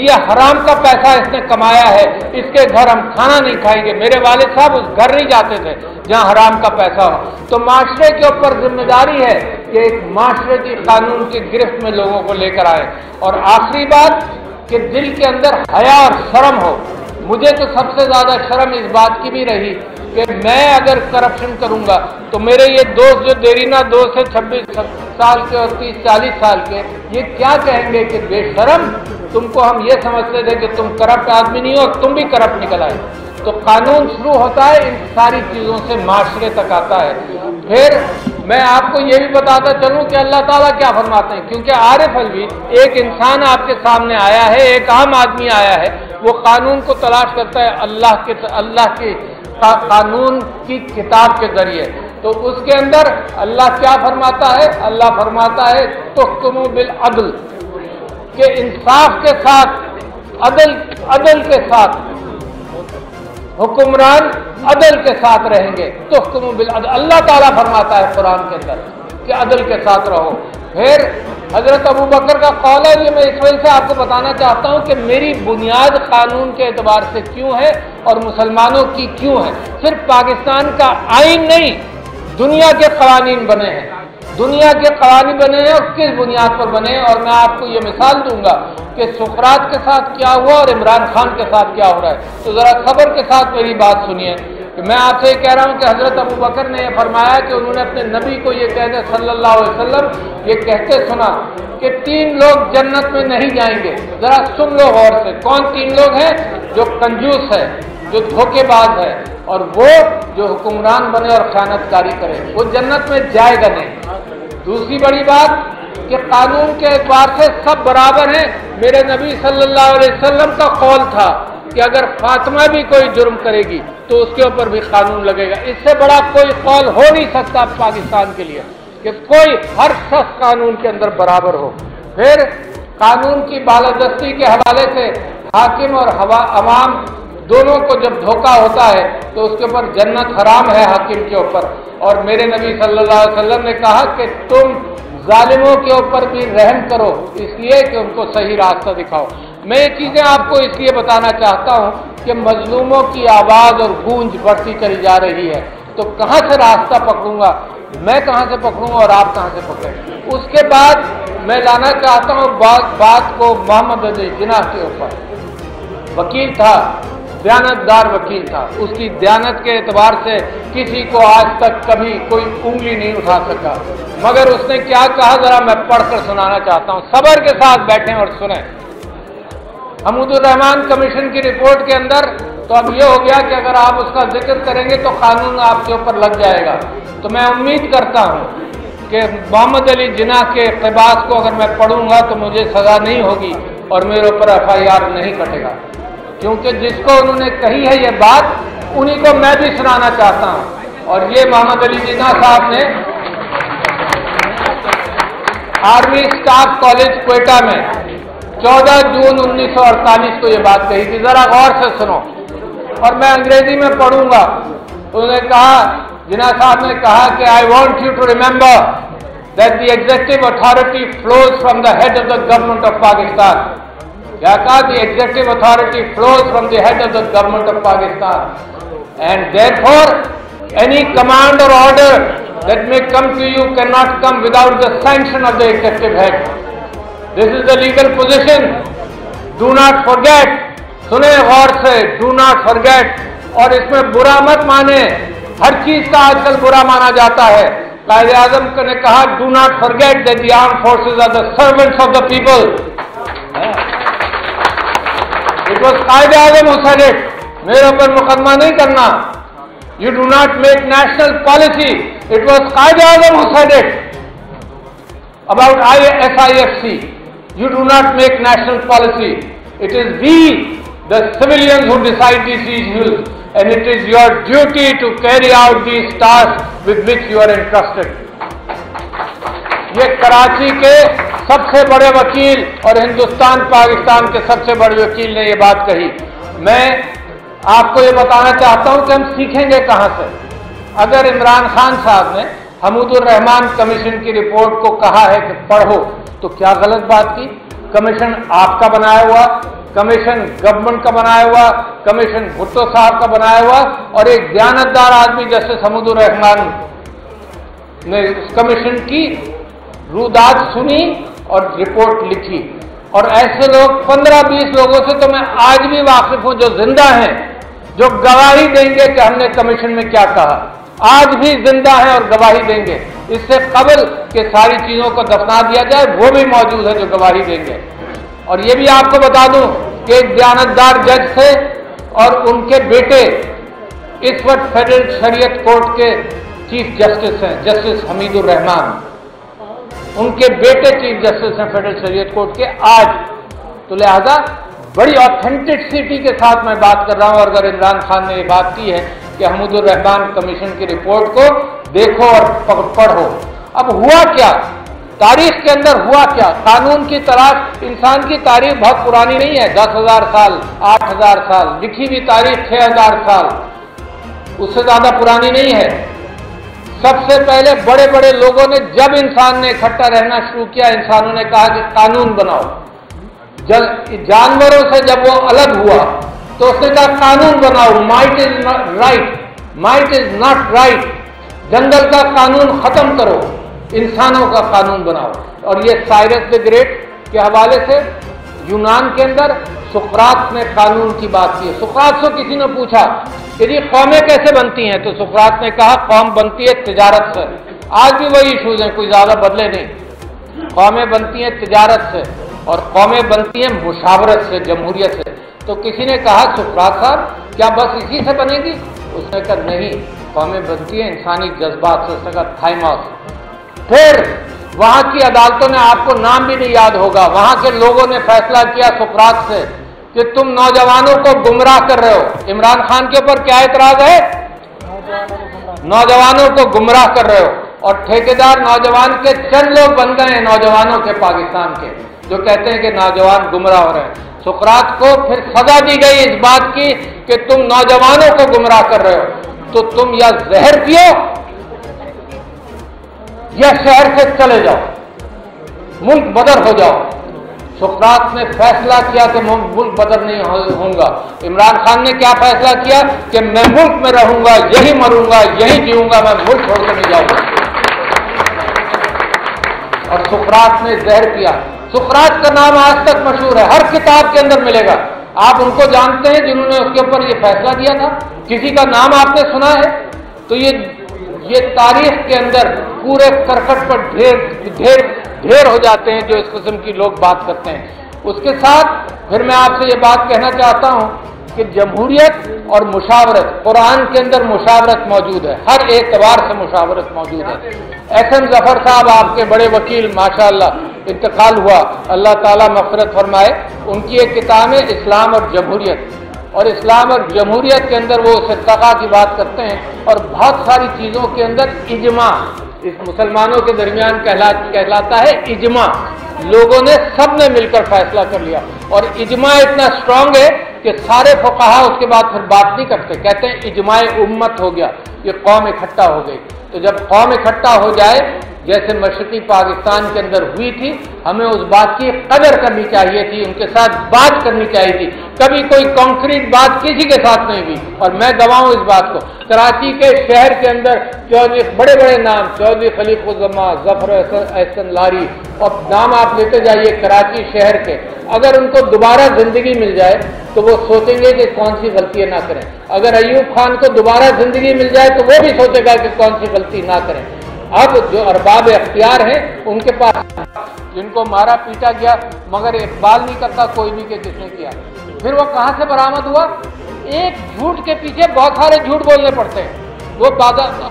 ये हराम का पैसा इसने कमाया है, इसके घर हम खाना नहीं खाएंगे। मेरे वालिद साहब उस घर नहीं जाते थे जहां हराम का पैसा हो। तो माशरे के ऊपर जिम्मेदारी है कि एक माशरे की कानून की गिरफ्त में लोगों को लेकर आए। और आखिरी बात कि दिल के अंदर हया और शर्म हो। मुझे तो सबसे ज्यादा शर्म इस बात की भी रही कि मैं अगर करप्शन करूंगा तो मेरे ये दोस्त जो देरीना दोस्त है 26 साल के और 30-40 साल के, ये क्या कहेंगे कि बेशरम, तुमको हम ये समझते थे कि तुम करप्ट आदमी नहीं हो, तुम भी करप्ट निकल आए। तो कानून शुरू होता है इन सारी चीज़ों से, माशरे तक आता है। फिर मैं आपको ये भी बताता चलूं कि अल्लाह ताला क्या फरमाते हैं, क्योंकि आरिफ अलवी एक इंसान आपके सामने आया है, एक आम आदमी आया है, वो कानून को तलाश करता है अल्लाह के कानून की किताब के जरिए। तो उसके अंदर अल्लाह क्या फरमाता है, अल्लाह फरमाता है तुहकुमु बिल अदल, के इंसाफ के साथ, अदल के साथ, हुक्मरान अदल के साथ रहेंगे। तुहकुमु बिल अदल, अल्लाह ताला फरमाता है कुरान के अंदर कि अदल के साथ रहो। फिर हजरत अबू बकर का कौल है, ये मैं इस वजह से आपको बताना चाहता हूँ कि मेरी बुनियाद कानून के एतबार से क्यों है और मुसलमानों की क्यों है। सिर्फ पाकिस्तान का आइन नहीं, दुनिया के कानून बने हैं, दुनिया के कानून बने हैं और किस बुनियाद पर बने हैं। और मैं आपको ये मिसाल दूंगा कि सोकरात के साथ क्या हुआ और इमरान खान के साथ क्या हो रहा है। तो ज़रा सब्र के साथ मेरी बात सुनिए। मैं आपसे ये कह रहा हूँ कि हज़रत अबू बकर ने यह फरमाया कि उन्होंने अपने नबी को ये कहते सल्लल्लाहु अलैहि वसल्लम ये कहते सुना कि 3 लोग जन्नत में नहीं जाएंगे। ज़रा सुन लो गौर से, कौन 3 लोग हैं? जो कंजूस है, जो धोखेबाज है, और वो जो हुक्मरान बने और ख़यानतकारी करे, वो जन्नत में जाएगा नहीं। दूसरी बड़ी बात कि कानून के एतबार से सब बराबर हैं। मेरे नबी सल्लल्लाहु अलैहि वसल्लम का कौल था कि अगर फातिमा भी कोई जुर्म करेगी तो उसके ऊपर भी कानून लगेगा। इससे बड़ा कोई कौल हो नहीं सकता पाकिस्तान के लिए कि कोई हर शख्स कानून के अंदर बराबर हो। फिर कानून की बालादस्ती के हवाले से हाकिम और अवाम दोनों को जब धोखा होता है तो उसके ऊपर जन्नत हराम है हाकिम के ऊपर। और मेरे नबी सल्लल्लाहु अलैहि वसल्लम ने कहा कि तुम जालिमों के ऊपर भी रहम करो, इसलिए कि उनको सही रास्ता दिखाओ। मैं ये चीज़ें आपको इसलिए बताना चाहता हूँ कि मजलूमों की आवाज़ और गूंज बढ़ती चली जा रही है। तो कहाँ से रास्ता पकड़ूंगा मैं, कहाँ से पकड़ूंगा और आप कहाँ से पकड़ें। उसके बाद मैं लाना चाहता हूँ बात को मोहम्मद अली जिन्ना के ऊपर। वकील था, दयानतदार वकील था, उसकी दयानत के एतबार से किसी को आज तक कभी कोई उंगली नहीं उठा सका। मगर उसने क्या कहा, ज़रा मैं पढ़कर सुनाना चाहता हूँ, सब्र के साथ बैठें और सुनें। हमूदुर रहमान कमीशन की रिपोर्ट के अंदर तो अब ये हो गया कि अगर आप उसका जिक्र करेंगे तो कानून आपके ऊपर लग जाएगा। तो मैं उम्मीद करता हूँ कि मोहम्मद अली जिन्ना के इक़्तिबास को अगर मैं पढ़ूंगा तो मुझे सज़ा नहीं होगी और मेरे ऊपर FIR नहीं कटेगा, क्योंकि जिसको उन्होंने कही है ये बात, उन्हीं को मैं भी सुनाना चाहता हूँ। और ये मोहम्मद अली जिन्ना साहब ने आर्मी स्टाफ कॉलेज क्वेटा में 14 जून 1948 को ये बात कही थी। जरा गौर से सुनो, और मैं अंग्रेजी में पढ़ूंगा। उन्होंने कहा, जिन्ना साहब ने कहा कि I want you to remember that the executive authority flows from the head of the government of Pakistan. क्या कहा? The executive authority flows from the head of the government of Pakistan and therefore any command और order that may come to you can not come without the sanction of the executive head. This is the legal position. Do not forget. सुने गौर से, do not forget. और इसमें बुरा मत माने, हर चीज का आजकल बुरा माना जाता है। कायदे आजम ने कहा do not forget that the armed forces are the servants of the people. It was कायदे आजम who said it. मेरे ऊपर मुकदमा नहीं करना, you do not make national policy. It was कायदे आजम who said it. About SIFC, you do not make national policy. It is we, the civilians, who decide these issues, and it is your duty to carry out these tasks with which you are entrusted. ये कराची के सबसे बड़े वकील और हिंदुस्तान पाकिस्तान के सबसे बड़े वकील ने ये बात कही। मैं आपको ये बताना चाहता हूँ कि हम सीखेंगे कहाँ से। अगर इमरान खान साहब ने हमूदुर रहमान कमीशन की रिपोर्ट को कहा है कि पढ़ो, तो क्या गलत बात की? कमीशन आपका बनाया हुआ, कमीशन गवर्नमेंट का बनाया हुआ, कमीशन भुट्टो साहब का बनाया हुआ, और एक दयानतदार आदमी जैसे हमूदुर रहमान ने उस कमीशन की रुदात सुनी और रिपोर्ट लिखी। और ऐसे लोग 15-20 लोगों से तो मैं आज भी वाकिफ हूं जो जिंदा हैं, जो गवाही देंगे कि हमने कमीशन में क्या कहा, आज भी जिंदा हैं और गवाही देंगे। इससे कबल के सारी चीजों को दफना दिया जाए वो भी मौजूद है जो गवाही देंगे। और ये भी आपको बता दूं कि एक दयानतदार जज थे और उनके बेटे इस वक्त फेडरल शरीयत कोर्ट के चीफ जस्टिस हैं, जस्टिस हमीदुर रहमान। उनके बेटे चीफ जस्टिस हैं फेडरल शरीयत कोर्ट के आज। तो लिहाजा बड़ी ऑथेंटिसिटी के साथ मैं बात कर रहा हूं। और अगर इमरान खान ने ये बात की है कि हमूदुर रहमान कमीशन की रिपोर्ट को देखो और पढ़ो, अब हुआ क्या तारीख के अंदर, हुआ क्या? कानून की तलाश, इंसान की तारीख बहुत पुरानी नहीं है, 10,000 साल, 8,000 साल, लिखी हुई तारीख 6,000 साल, उससे ज्यादा पुरानी नहीं है। सबसे पहले बड़े बड़े लोगों ने, जब इंसान ने इकट्ठा रहना शुरू किया, इंसानों ने कहा कि कानून बनाओ। जानवरों से जब वो अलग हुआ तो उसने कहा कानून बनाओ, might is not right, might is not right. जंगल का कानून खत्म करो, इंसानों का कानून बनाओ। और ये साइरस द ग्रेट के हवाले से यूनान के अंदर सुकरात ने कानून की बात की। सुकरात से किसी ने पूछा यदि कौमें कैसे बनती हैं, तो सुकरात ने कहा कौम बनती है तिजारत से। आज भी वही इशूज हैं, कोई ज्यादा बदले नहीं। कौमें बनती हैं तिजारत से और कौमें बनती हैं मुशावरत से, जमहूरियत से। तो किसी ने कहा सुकरात साहब क्या बस इसी से बनेगी? उसने कहा नहीं, कौमें बनती हैं इंसानी जज्बात से। उसने कहा थाइमस। फिर वहां की अदालतों ने, आपको नाम भी नहीं याद होगा, वहां के लोगों ने फैसला किया सुकरात से कि तुम नौजवानों को गुमराह कर रहे हो। इमरान खान के ऊपर क्या एतराज है? नौजवानों को गुमराह कर रहे हो। और ठेकेदार नौजवान के चंद लोग बन गए हैं, नौजवानों के पाकिस्तान के, जो कहते हैं कि नौजवान गुमराह हो रहे हैं। सुकरात को फिर सजा दी गई इस बात की कि तुम नौजवानों को गुमराह कर रहे हो, तो तुम या जहर पियो या शहर से चले जाओ, मुल्क बदर हो जाओ। सुकरात ने फैसला किया कि मुल्क बदर नहीं होऊंगा। इमरान खान ने क्या फैसला किया कि मैं मुल्क में रहूंगा, यही मरूंगा, यही जीऊंगा, मैं मुल्क छोड़कर नहीं जाऊंगा। और सुकरात ने जहर किया। सुकरात का नाम आज तक मशहूर है, हर किताब के अंदर मिलेगा। आप उनको जानते हैं जिन्होंने उसके ऊपर यह फैसला दिया था? किसी का नाम आपने सुना है? तो ये तारीख के अंदर पूरे करकट पर ढेर ढेर ढेर हो जाते हैं जो इस किस्म की लोग बात करते हैं। उसके साथ फिर मैं आपसे ये बात कहना चाहता हूं कि जमहूरियत और मुशावरत, कुरान के अंदर मुशावरत मौजूद है, हर एतबार से मुशावरत मौजूद है। एसएम जफर साहब आपके बड़े वकील, माशाल्लाह इंतकाल हुआ, अल्लाह ताला मग़फ़िरत फरमाए, उनकी एक किताब है इस्लाम और जमहूरियत। और इस्लाम और जमहूरियत के अंदर वो इरतका की बात करते हैं और बहुत सारी चीज़ों के अंदर इजमा इस मुसलमानों के दरमियान कहलाता है इजमा। लोगों ने, सब ने मिलकर फैसला कर लिया। और इजमा इतना स्ट्रांग है कि सारे फुकाहा उसके बाद फिर बात नहीं करते, कहते हैं इजमाए उम्मत हो गया, ये कौम इकट्ठा हो गई। तो जब कौम इकट्ठा हो जाए जैसे मशरकी पाकिस्तान के अंदर हुई थी, हमें उस बात की कदर करनी चाहिए थी, उनके साथ बात करनी चाहिए थी। कभी कोई कॉन्क्रीट बात किसी के साथ नहीं हुई। और मैं गवाऊँ इस बात को, कराची के शहर के अंदर चौधरी, बड़े बड़े नाम, चौधरी खलीफुज़्ज़मा, जफर अहसन लारी, और नाम आप लेते जाइए कराची शहर के, अगर उनको दोबारा जिंदगी मिल जाए तो वो सोचेंगे कि कौन सी गलतियाँ ना करें। अगर अयूब खान को दोबारा जिंदगी मिल जाए तो वो भी सोचेगा कि कौन सी गलती ना करें। अब जो अरबाब अख्तियार हैं उनके पास, जिनको मारा पीटा गया मगर इकबाल नहीं करता कोई भी कि किसने किया। फिर वो कहाँ से बरामद हुआ? एक झूठ के पीछे बहुत सारे झूठ बोलने पड़ते हैं। वो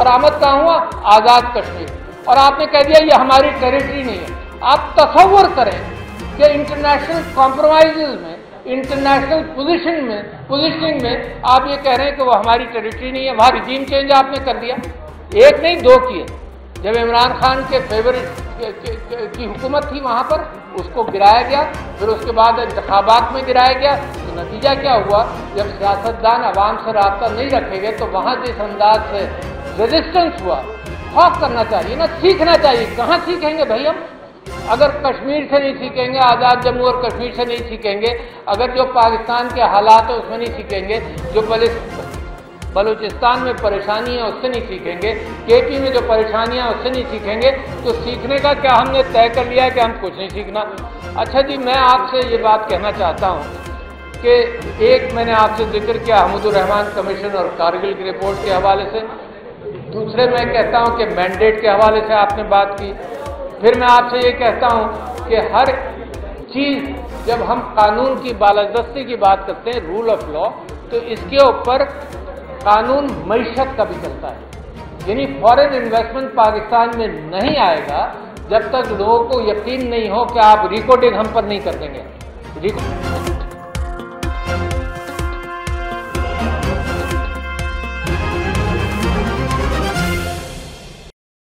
बरामद कहाँ हुआ? आज़ाद कश्मीर। और आपने कह दिया ये हमारी टेरिटरी नहीं है। आप तसव्वुर करें कि इंटरनेशनल कॉम्प्रोमाइज़ में, इंटरनेशनल पोजिशनिंग में आप ये कह रहे हैं कि वो हमारी टेरिटरी नहीं है। वहाँ रिजीम चेंज आपने कर दिया, एक नहीं दो किए। जब इमरान खान के फेवरेट की हुकूमत थी वहाँ पर, उसको गिराया गया, फिर उसके बाद इंतखाबात में गिराया गया। तो नतीजा क्या हुआ? जब सियासतदान आवाम से राब्ता नहीं रखेंगे तो वहाँ जिस अंदाज से रेजिस्टेंस हुआ, खौफ करना चाहिए ना, सीखना चाहिए। कहाँ सीखेंगे भाई हम? अगर कश्मीर से नहीं सीखेंगे, आज़ाद जम्मू और कश्मीर से नहीं सीखेंगे, अगर जो पाकिस्तान के हालात है उसमें नहीं सीखेंगे, जो बलूचिस्तान में परेशानियाँ उससे नहीं सीखेंगे, केपी में जो परेशानियाँ उससे नहीं सीखेंगे, तो सीखने का क्या हमने तय कर लिया है कि हम कुछ नहीं सीखना? अच्छा जी, मैं आपसे ये बात कहना चाहता हूँ कि एक मैंने आपसे जिक्र किया हमीदुर रहमान कमीशन और कारगिल की रिपोर्ट के हवाले से, दूसरे मैं कहता हूं कि मैंडेट के हवाले से आपने बात की, फिर मैं आपसे ये कहता हूं कि हर चीज़ जब हम कानून की बालादस्ती की बात करते हैं, रूल ऑफ लॉ, तो इसके ऊपर कानून मईशत का भी चलता है। यानी फॉरेन इन्वेस्टमेंट पाकिस्तान में नहीं आएगा जब तक लोगों को यकीन नहीं हो कि आप रिकॉर्डिंग हम पर नहीं कर देंगे।